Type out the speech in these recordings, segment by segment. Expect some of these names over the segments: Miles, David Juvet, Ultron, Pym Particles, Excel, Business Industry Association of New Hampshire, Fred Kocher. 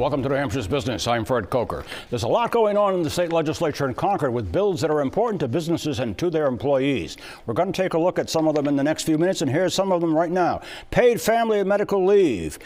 Welcome to New Hampshire's Business. I'm Fred Kocher. There's a lot going on in the state legislature in Concord with bills that are important to businesses and to their employees. We're going to take a look at some of them in the next few minutes, and here's some of them right now. Paid family and medical leave,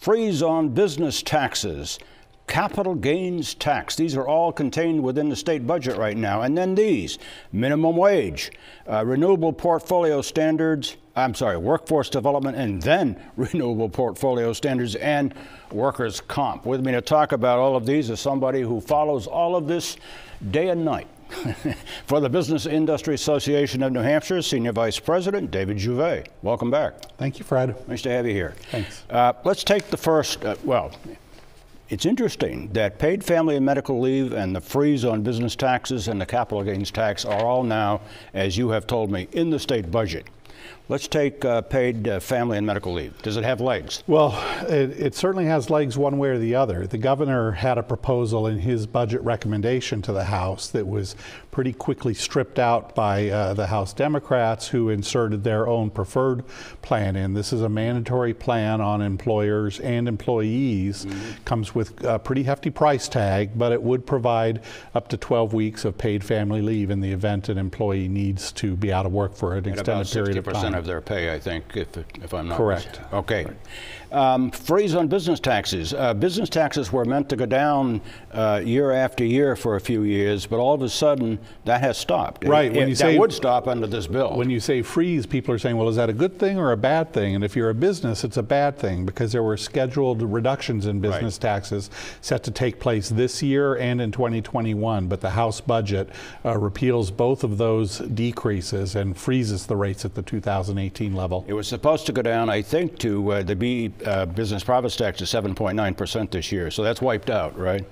freeze on business taxes, capital gains tax. These are all contained within the state budget right now. And then these, minimum wage, renewable portfolio standards, workforce development, and then renewable portfolio standards and workers' comp. With me to talk about all of these is somebody who follows all of this day and night. For the Business Industry Association of New Hampshire, Senior Vice President David Juvet. Welcome back. Thank you, Fred. Nice to have you here. Thanks. Let's take the first, it's interesting that paid family and medical leave and the freeze on business taxes and the capital gains tax are all now, as you have told me, in the state budget. Let's take paid family and medical leave. Does it have legs? Well, it certainly has legs one way or the other. The governor had a proposal in his budget recommendation to the House that was pretty quickly stripped out by the House Democrats, who inserted their own preferred plan in. This is a mandatory plan on employers and employees. Mm-hmm. Comes with a pretty hefty price tag, but it would provide up to 12 weeks of paid family leave in the event an employee needs to be out of work for an extended period of time. 60% of their pay, I think, if I'm not correct. Okay. Right. Freeze on business taxes. Business taxes were meant to go down year after year for a few years, but all of a sudden that has stopped. Right. That would stop under this bill. When you say freeze, people are saying, well, is that a good thing or a bad thing? And if you're a business, it's a bad thing, because there were scheduled reductions in business taxes set to take place this year and in 2021, but the House budget repeals both of those decreases and freezes the rates at the 2018 level. It was supposed to go down, I think, to the business profits tax to 7.9% this year, so that's wiped out, right?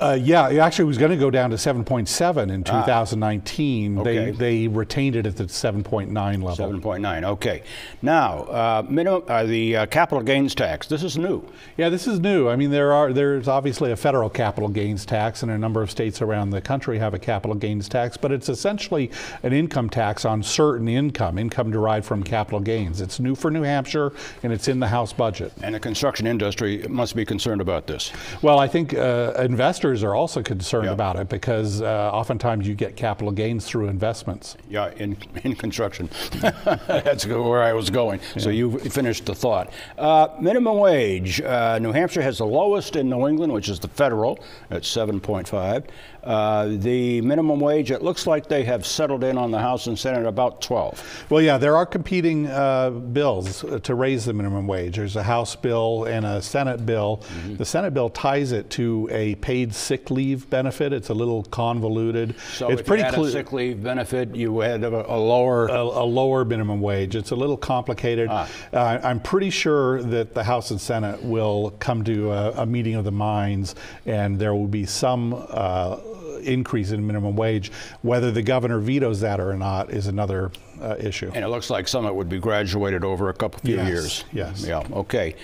Yeah, it actually was going to go down to 7.7 in 2019. Okay. They retained it at the 7.9 level. 7.9, okay. Now, the capital gains tax, this is new. Yeah, this is new. I mean, there's obviously a federal capital gains tax, and a number of states around the country have a capital gains tax, but it's essentially an income tax on certain income derived from capital gains. It's new for New Hampshire, and it's in the House budget. And the construction industry must be concerned about this. Well, I think investors are also concerned about it, because oftentimes you get capital gains through investments. Yeah, in construction. That's where I was going. Yeah. So you finished the thought. Minimum wage. New Hampshire has the lowest in New England, which is the federal, at 7.5. The minimum wage, it looks like they have settled in on the House and Senate about 12. Well, yeah, there are competing bills to raise the minimum wage. There's a House bill and a Senate bill. Mm-hmm. The Senate bill ties it to a paid sick leave benefit. It's a little convoluted. So it's pretty clear. Sick leave benefit, you had a lower minimum wage. It's a little complicated. I'm pretty sure that the House and Senate will come to a meeting of the minds, and there will be some increase in minimum wage. Whether the governor vetoes that or not is another issue. And it looks like some of it would be graduated over a couple few years. Yes. Yeah. Okay.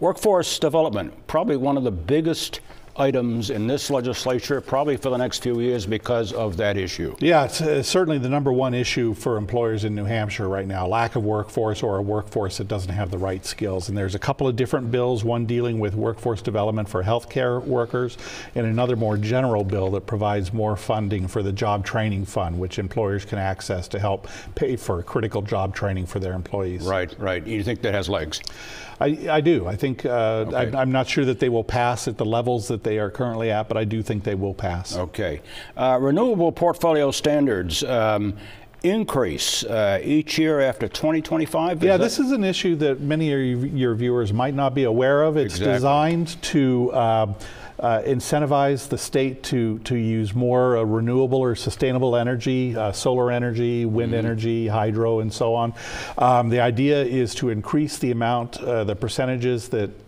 Workforce development, probably one of the biggest items in this legislature, probably for the next few years, because of that issue. Yeah, it's certainly the number one issue for employers in New Hampshire right now, lack of workforce, or a workforce that doesn't have the right skills. And there's a couple of different bills, one dealing with workforce development for healthcare workers, and another more general bill that provides more funding for the Job Training Fund, which employers can access to help pay for critical job training for their employees. Right, right. You think that has legs? I do. I think I'm not sure that they will pass at the levels that they are currently at, but I do think they will pass. Okay. Renewable portfolio standards. Increase each year after 2025? Yeah, this is an issue that many of your viewers might not be aware of. It's designed to incentivize the state to use more renewable or sustainable energy, solar energy, wind energy, hydro, and so on. The idea is to increase the amount, the percentages that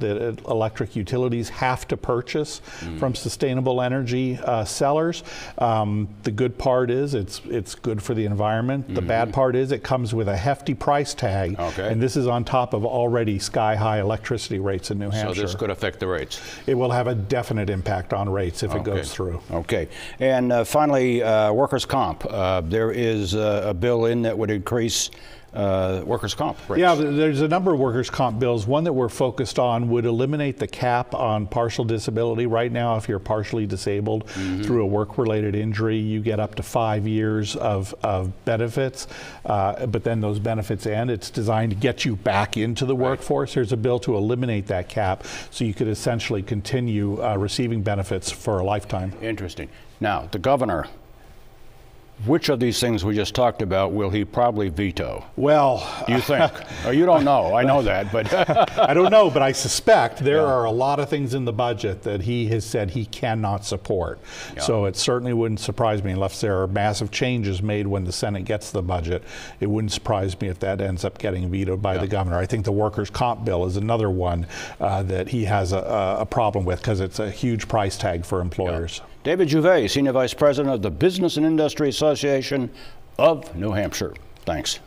electric utilities have to purchase from sustainable energy sellers. The good part is it's good for the environment. The bad part is it comes with a hefty price tag, and this is on top of already sky-high electricity rates in New Hampshire. So this could affect the rates? It will have a definite impact on rates if it goes through. Okay. And finally, workers' comp. There is a bill in that would increase workers' comp rates. Yeah, there's a number of workers' comp bills. One that we're focused on would eliminate the cap on partial disability. Right now, if you're partially disabled through a work-related injury, you get up to 5 years of benefits, but then those benefits end. It's designed to get you back into the workforce. There's a bill to eliminate that cap, so you could essentially continue receiving benefits for a lifetime. Interesting. Now, the governor, which of these things we just talked about will he probably veto? Well, do you think? Oh, you don't know. I know that, but I don't know, but I suspect there are a lot of things in the budget that he has said he cannot support. Yeah. So it certainly wouldn't surprise me, unless there are massive changes made when the Senate gets the budget. It wouldn't surprise me if that ends up getting vetoed by the governor. I think the workers' comp bill is another one that he has a problem with, because it's a huge price tag for employers. Yeah. David Juvet, Senior Vice President of the Business and Industry Association of New Hampshire. Thanks.